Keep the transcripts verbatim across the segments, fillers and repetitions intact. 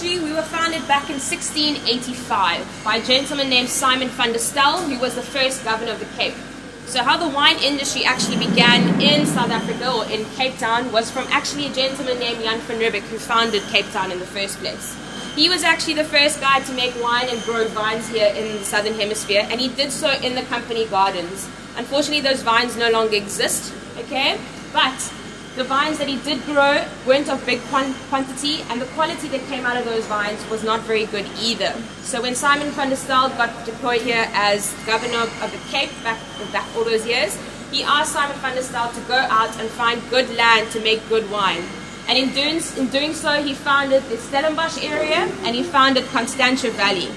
history, we were founded back in sixteen eighty-five by a gentleman named Simon van der Stel, who was the first governor of the Cape. So how the wine industry actually began in South Africa, or in Cape Town, was from actually a gentleman named Jan van Riebeeck, who founded Cape Town in the first place. He was actually the first guy to make wine and grow vines here in the Southern Hemisphere, and he did so in the company gardens. Unfortunately, those vines no longer exist, okay? But the vines that he did grow weren't of big quantity, and the quality that came out of those vines was not very good either. So when Simon van der Stel got deployed here as governor of the Cape back, back all those years, he asked Simon van der Stel to go out and find good land to make good wine. And in doing, in doing so, he founded the Stellenbosch area, and he founded Constantia Valley.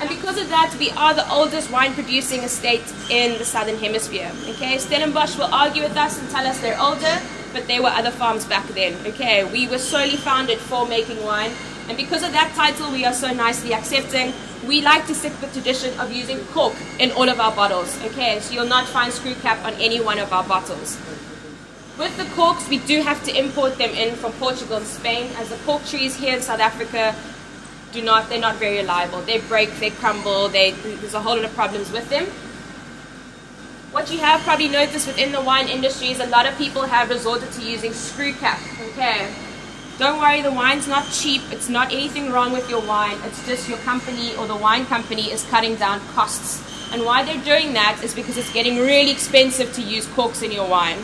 And because of that, we are the oldest wine-producing estate in the Southern Hemisphere. Okay, Stellenbosch will argue with us and tell us they're older, but there were other farms back then. Okay, we were solely founded for making wine, and because of that title, we are so nicely accepting. We like to stick with the tradition of using cork in all of our bottles. Okay, so you'll not find screw cap on any one of our bottles. With the corks, we do have to import them in from Portugal and Spain, as the cork trees here in South Africa do not, they're not very reliable. They break, they crumble, they, there's a whole lot of problems with them. What you have probably noticed within the wine industry is a lot of people have resorted to using screw cap, okay? Don't worry, the wine's not cheap, it's not anything wrong with your wine, it's just your company or the wine company is cutting down costs. And why they're doing that is because it's getting really expensive to use corks in your wine.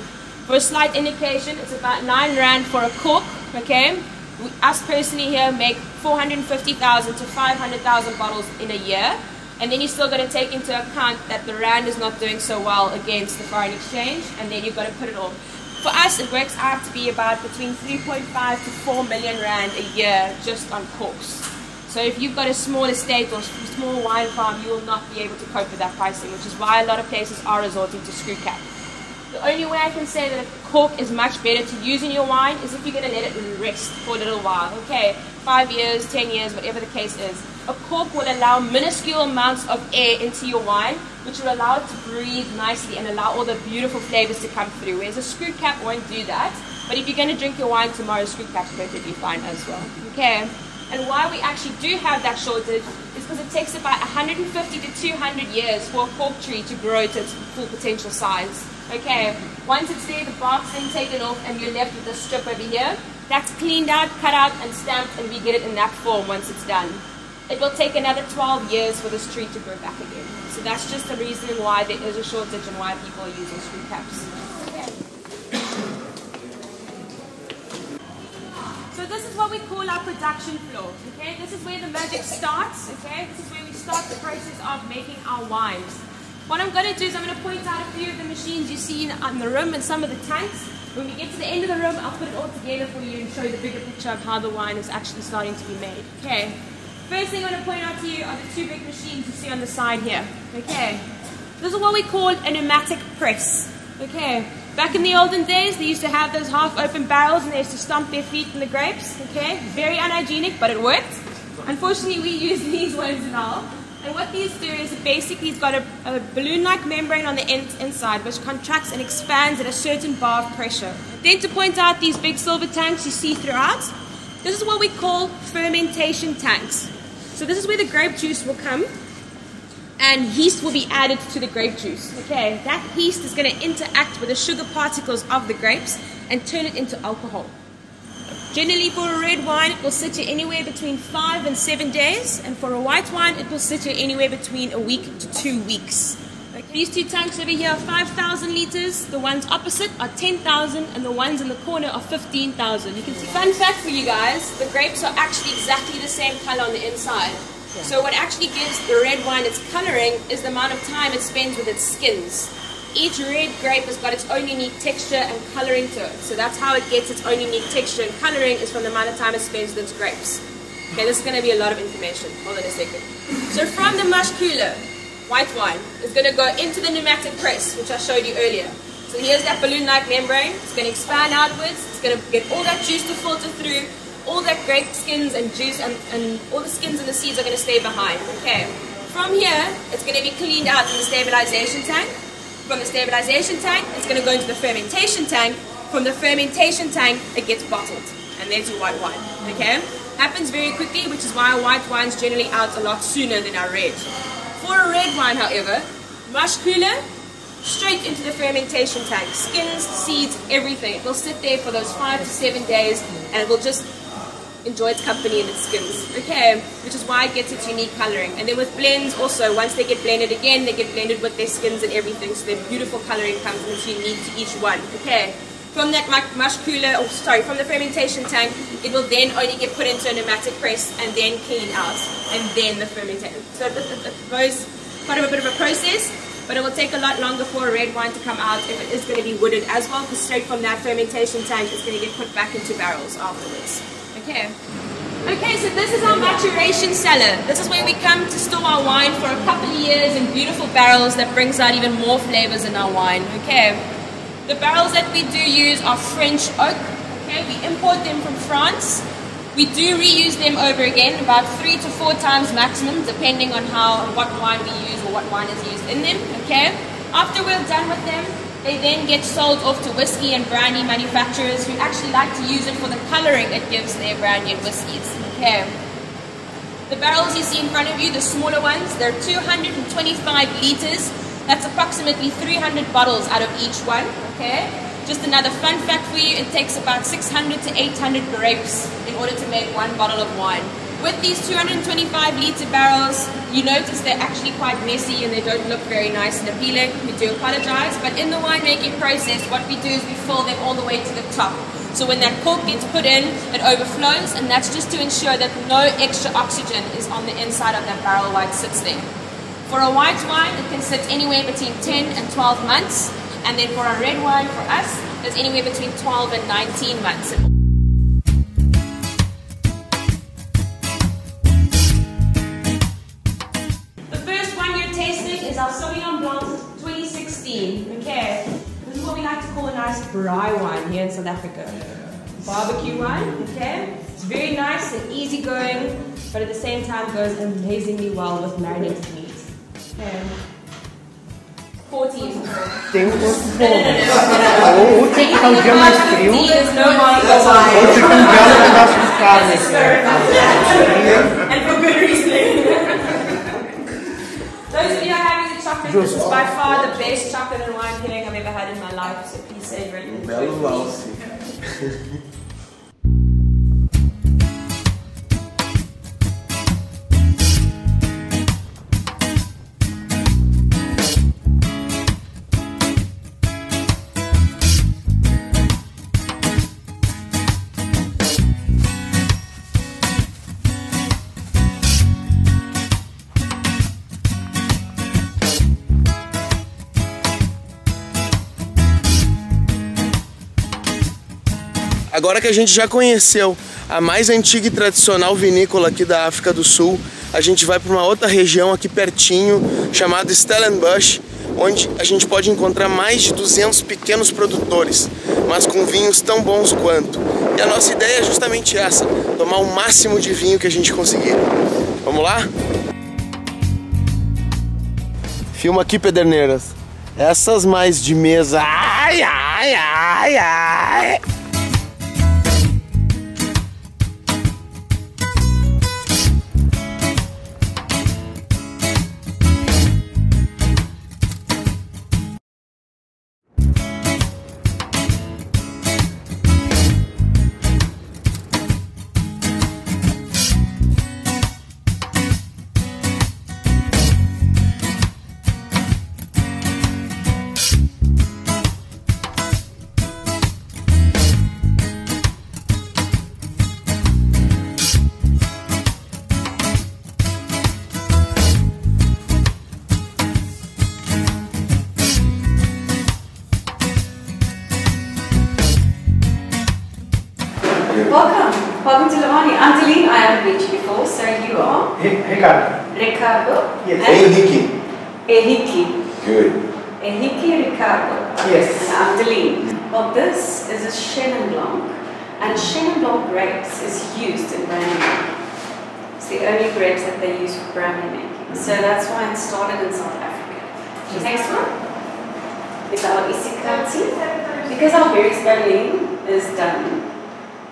For a slight indication, it's about nine rand for a cork, okay? We, us personally here, make four hundred fifty thousand to five hundred thousand bottles in a year, and then you're still going to take into account that the rand is not doing so well against the foreign exchange, and then you've got to put it all. For us, it works out to be about between three point five to four million rand a year just on corks. So if you've got a small estate or small wine farm, you will not be able to cope with that pricing, which is why a lot of places are resorting to screw cap. The only way I can say that a cork is much better to use in your wine is if you're going to let it rest for a little while. Okay, five years, ten years, whatever the case is. A cork will allow minuscule amounts of air into your wine, which will allow it to breathe nicely and allow all the beautiful flavors to come through. Whereas a screw cap won't do that. But if you're going to drink your wine tomorrow, screw caps are perfectly fine as well. Okay. And why we actually do have that shortage is because it takes about one hundred fifty to two hundred years for a cork tree to grow to its full potential size. Okay, once it's there, the bark's then taken off and you're left with this strip over here. That's cleaned out, cut out and stamped, and we get it in that form once it's done. It will take another twelve years for this tree to grow back again. So that's just the reason why there is a shortage and why people are using screw caps. So this is what we call our production floor, okay? This is where the magic starts, okay? This is where we start the process of making our wines. What I'm going to do is I'm going to point out a few of the machines you see on the rim and some of the tanks. When we get to the end of the rim, I'll put it all together for you and show you the bigger picture of how the wine is actually starting to be made, okay? First thing I want to point out to you are the two big machines you see on the side here, okay? This is what we call a pneumatic press, okay? Back in the olden days, they used to have those half-open barrels and they used to stomp their feet in the grapes, okay? Very unhygienic, but it worked. Unfortunately, we use these ones and all. And what these do is it basically it's got a, a balloon-like membrane on the in inside, which contracts and expands at a certain bar of pressure. Then to point out these big silver tanks you see throughout, this is what we call fermentation tanks. So this is where the grape juice will come, and yeast will be added to the grape juice. Okay, that yeast is going to interact with the sugar particles of the grapes and turn it into alcohol. Generally for a red wine it will sit you anywhere between five and seven days, and for a white wine it will sit you anywhere between a week to two weeks. Okay. These two tanks over here are five thousand litres, the ones opposite are ten thousand, and the ones in the corner are fifteen thousand. You can see, fun fact for you guys, the grapes are actually exactly the same colour on the inside. So what actually gives the red wine its colouring is the amount of time it spends with its skins. Each red grape has got its own unique texture and colouring to it. So that's how it gets its own unique texture and colouring, is from the amount of time it spends with its grapes. Okay, this is going to be a lot of information. Hold on a second. So from the mash cooler, white wine is going to go into the pneumatic press, which I showed you earlier. So here's that balloon-like membrane. It's going to expand outwards. It's going to get all that juice to filter through. All that grape skins and juice and, and all the skins and the seeds are going to stay behind. Okay. From here, it's going to be cleaned out in the stabilization tank. From the stabilization tank, it's going to go into the fermentation tank. From the fermentation tank, it gets bottled. And there's your white wine. Okay. Happens very quickly, which is why white wine's generally out a lot sooner than our red. For a red wine, however, much cooler, straight into the fermentation tank. Skins, seeds, everything. It will sit there for those five to seven days and it will just enjoy its company and its skins. Okay, which is why it gets its unique colouring. And then with blends also, once they get blended again, they get blended with their skins and everything, so their beautiful colouring comes and it's unique to each one. Okay. From that mush cooler, or sorry, from the fermentation tank, it will then only get put into an pneumatic press and then clean out, and then the fermentation. So it, it, it goes quite a bit of a process, but it will take a lot longer for a red wine to come out if it is going to be wooded as well, because straight from that fermentation tank, it's going to get put back into barrels afterwards. Okay. Okay, so this is our maturation cellar. This is where we come to store our wine for a couple of years in beautiful barrels that brings out even more flavors in our wine. Okay. The barrels that we do use are French oak. Okay, we import them from France. We do reuse them over again, about three to four times maximum, depending on how what wine we use or what wine is used in them. Okay, after we're done with them, they then get sold off to whiskey and brandy manufacturers who actually like to use it for the colouring it gives their brandy and whiskeys. Okay, the barrels you see in front of you, the smaller ones, they're two hundred twenty-five litres. That's approximately three hundred bottles out of each one, okay? Just another fun fact for you, it takes about six hundred to eight hundred grapes in order to make one bottle of wine. With these two hundred twenty-five litre barrels, you notice they're actually quite messy and they don't look very nice and appealing. We do apologize, but in the winemaking process, what we do is we fill them all the way to the top. So when that cork gets put in, it overflows, and that's just to ensure that no extra oxygen is on the inside of that barrel while it sits there. For a white wine, it can sit anywhere between ten and twelve months. And then for a red wine, for us, it's anywhere between twelve and nineteen months. The first wine you're tasting is our Sauvignon Blanc twenty sixteen. Okay, this is what we like to call a nice braai wine here in South Africa. Barbecue wine, okay? It's very nice and easygoing, but at the same time goes amazingly well with marinated meat. Um, fourteen. No, no, no, and for good reason. Those of you who are having the chocolate, this is by far the best chocolate and wine pairing I've ever had in my life, so please savor it. Agora que a gente já conheceu a mais antiga e tradicional vinícola aqui da África do Sul, a gente vai para uma outra região aqui pertinho, chamada Stellenbosch, onde a gente pode encontrar mais de duzentos pequenos produtores, mas com vinhos tão bons quanto. E a nossa ideia é justamente essa, tomar o máximo de vinho que a gente conseguir. Vamos lá? Filma aqui, pederneiras. Essas mais de mesa. Ai, ai, ai, ai. Welcome. Welcome to Lavani. Angeline, I haven't met you before, so you are? Ricardo. Ricardo? Yes. Ehiki. Ehiki. Good. Ehiki Ricardo. Yes. And Angeline. Well, this is a Chenin Blanc, and Chenin Blanc grapes is used in brandy making. It's the only grapes that they use for brandy making. So that's why it started in South Africa. The next one is our Isikati. Because our berries blending is done,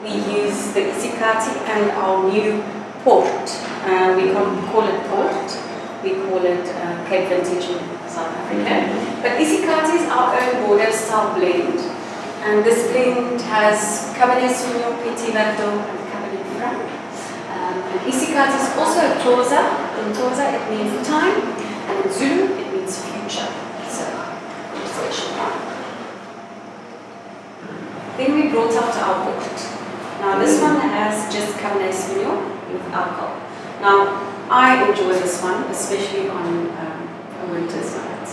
we use the Isikati and our new port. Uh, we can't call it port, we call it uh, Cape Vintage in South Africa. But Isikati is our own border style blend. And this blend has Cabernet Sauvignon, Petit Verdot, and Cabernet Franc. Um, and Isikati is also a Xhosa. In Xhosa it means time, and in Zulu it means future. So, then we brought out our port. Now this one has just Cabernet Sauvignon with alcohol. Now I enjoy this one, especially on um, a winter's night.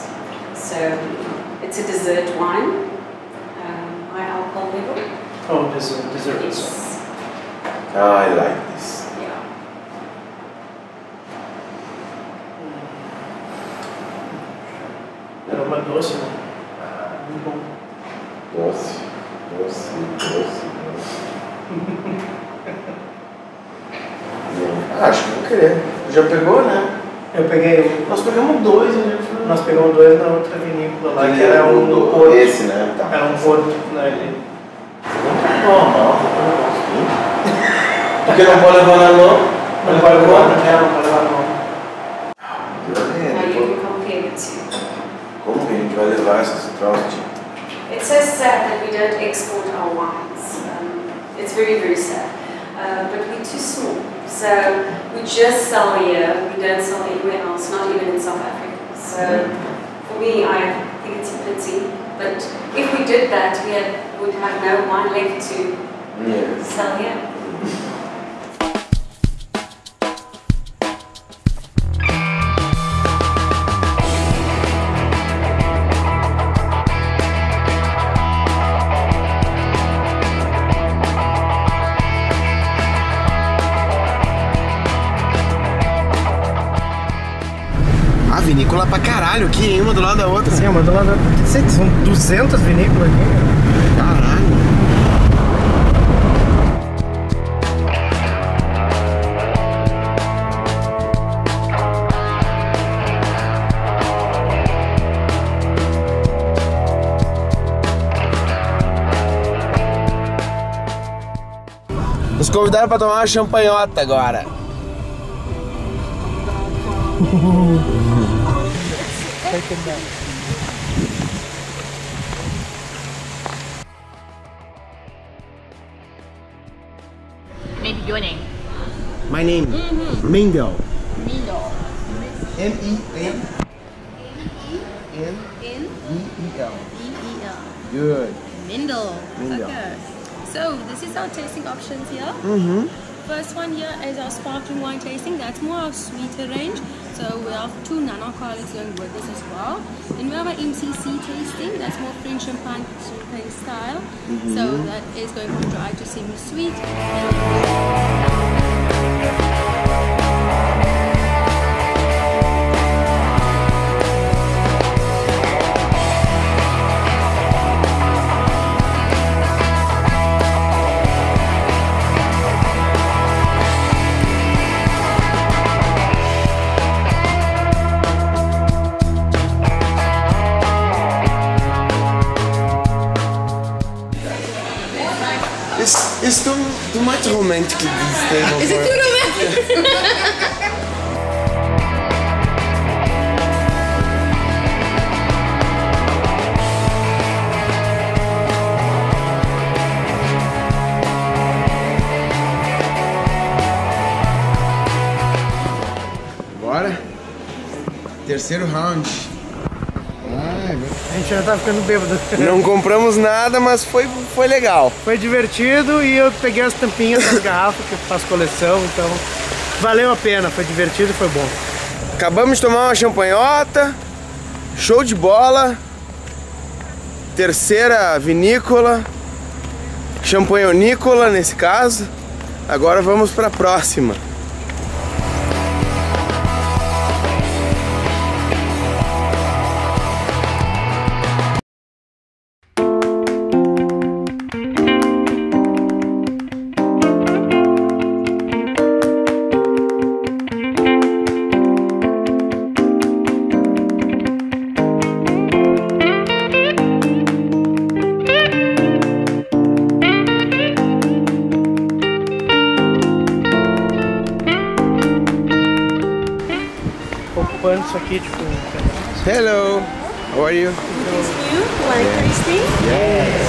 So it's a dessert wine. Alcohol level. Oh, dessert, dessert. Yes. I like this. Yeah. Era uma doce, né? Muito bom. Doce, doce, doce, doce. Acho que vou querer. Já pegou, né? Eu peguei. Nós pegamos dois, né? Nós pegamos dois na outra vinícola lá, que era um do Porto. Esse, né? Tá. Era um Porto, né? Ele... Bom, bom. Porque não pode levar na mão? Não pode levar? Não, não pode levar na mão. Como que a gente vai levar esses troços? It's so sad that we don't export our wines. Um, it's very, very sad. Uh, but we're too small. So we just sell here, we don't sell anywhere else, not even in South Africa. So for me, I think it's a pity. But if we did that, we had, would have no wine left to yeah. sell here. Vinícola pra caralho aqui, hein? Uma do lado da outra. Sim, uma do lado da outra. Sei, são duzentas vinícolas aqui. Caralho. Nos convidaram pra tomar uma champanhota agora. Take it down. Maybe your name. My name, mm-hmm. Mingo. Mingo. M E N N E E L. E E L. Good. Mingo. Mingo. Okay. So this is our tasting options here. Mm-hmm. First one here is our sparkling wine tasting. That's more our sweeter range. So we have two non-alcoholics going with this as well. Then we have our M C C tasting. That's more French champagne, champagne style. Mm-hmm. So that is going from dry to semi-sweet. It's, it's too, too much romantic these days. Is it too romantic? Bora? Terceiro round. A gente já tá ficando bêbado. Não compramos nada, mas foi, foi legal. Foi divertido e eu peguei as tampinhas das garrafas que eu faço coleção, então valeu a pena, foi divertido e foi bom. Acabamos de tomar uma champanhota, show de bola, terceira vinícola, champanhonícola nesse caso, agora vamos para a próxima. Hello, how are you? It's you, like Christy? Yes.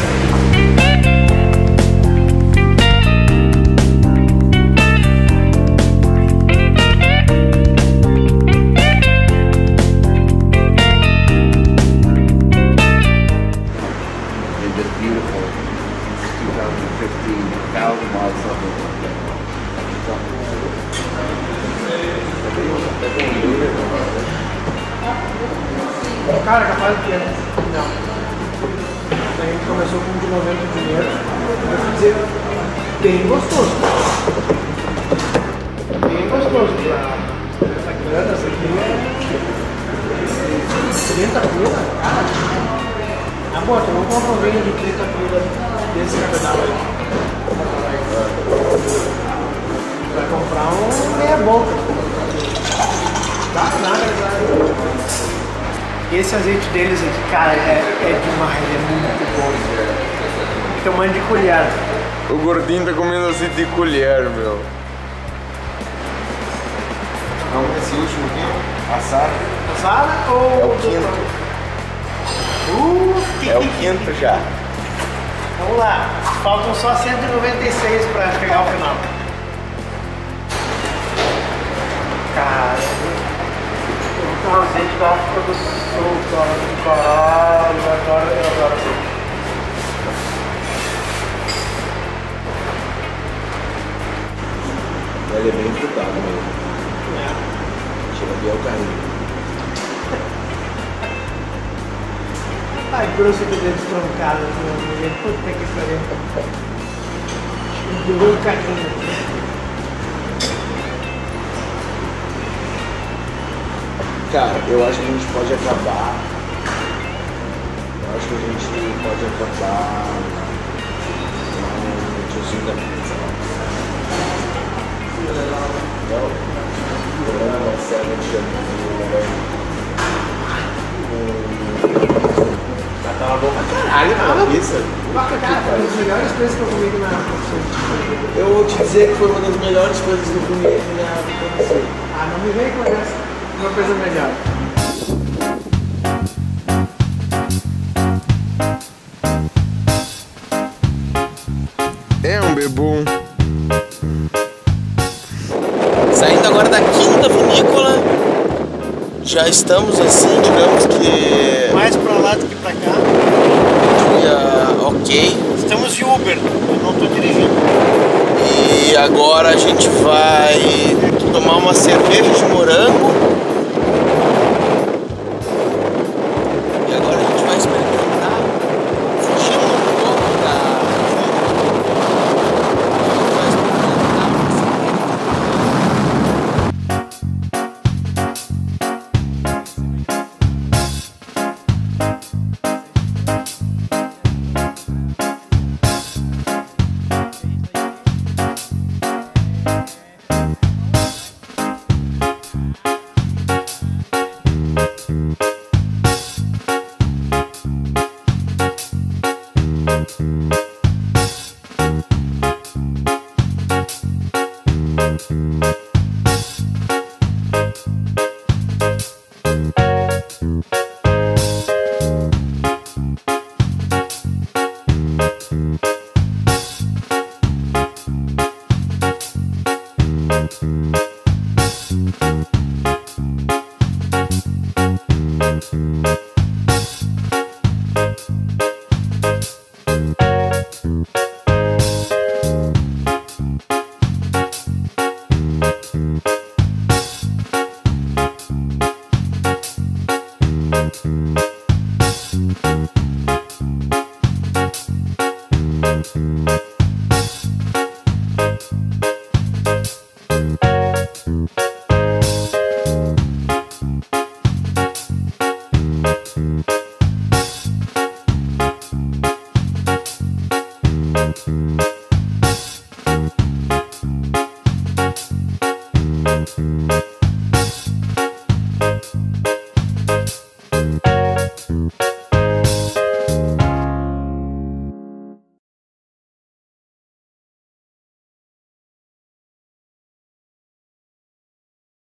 Cara, capaz de anos. Não. A gente começou com um de noventa dinheiros. Quer dizer, bem gostoso. Bem gostoso. Essa grana, essa aqui é trinta quilos, cara. Amor, eu vou comprar um vinho de trinta quilos desse cabedal aí. Vai comprar um meia-boca. Dá nada, cara. Esse azeite deles aqui, cara, é, é demais, é muito bom. Tamanho de colher. O gordinho tá comendo azeite de colher, meu. Não, esse último aqui, assado. Assado ou... É o quinto. Uh, que... É o quinto já. Vamos lá, faltam só cento e noventa e seis pra pegar o final. Cara... O azeite da África do Sul, cara, do caralho, agora eu adoro azeite. Ele é bem frutado mesmo. É. Chega bem ao carrinho. Ai, grosso de dedos troncados, meu amigo. Puta que pariu. Durou o carrinho. Cara, eu acho que a gente pode acabar. Eu acho que a gente pode acabar. O tiozinho da pizza. Não, a série de janeiro. Já tava bom pra caralho, na pizza. Cara, foi uma das melhores coisas que eu comi na África. Eu vou te dizer que foi uma das melhores coisas que eu comi na África. Ah, não me vem com essa. Uma coisa melhor. É um bebum. Saindo agora da quinta vinícola, já estamos assim, digamos que... Mais para lá do que para cá. E, uh, ok. Estamos de Uber, eu não estou dirigindo. E agora a gente vai tomar uma cerveja de morango.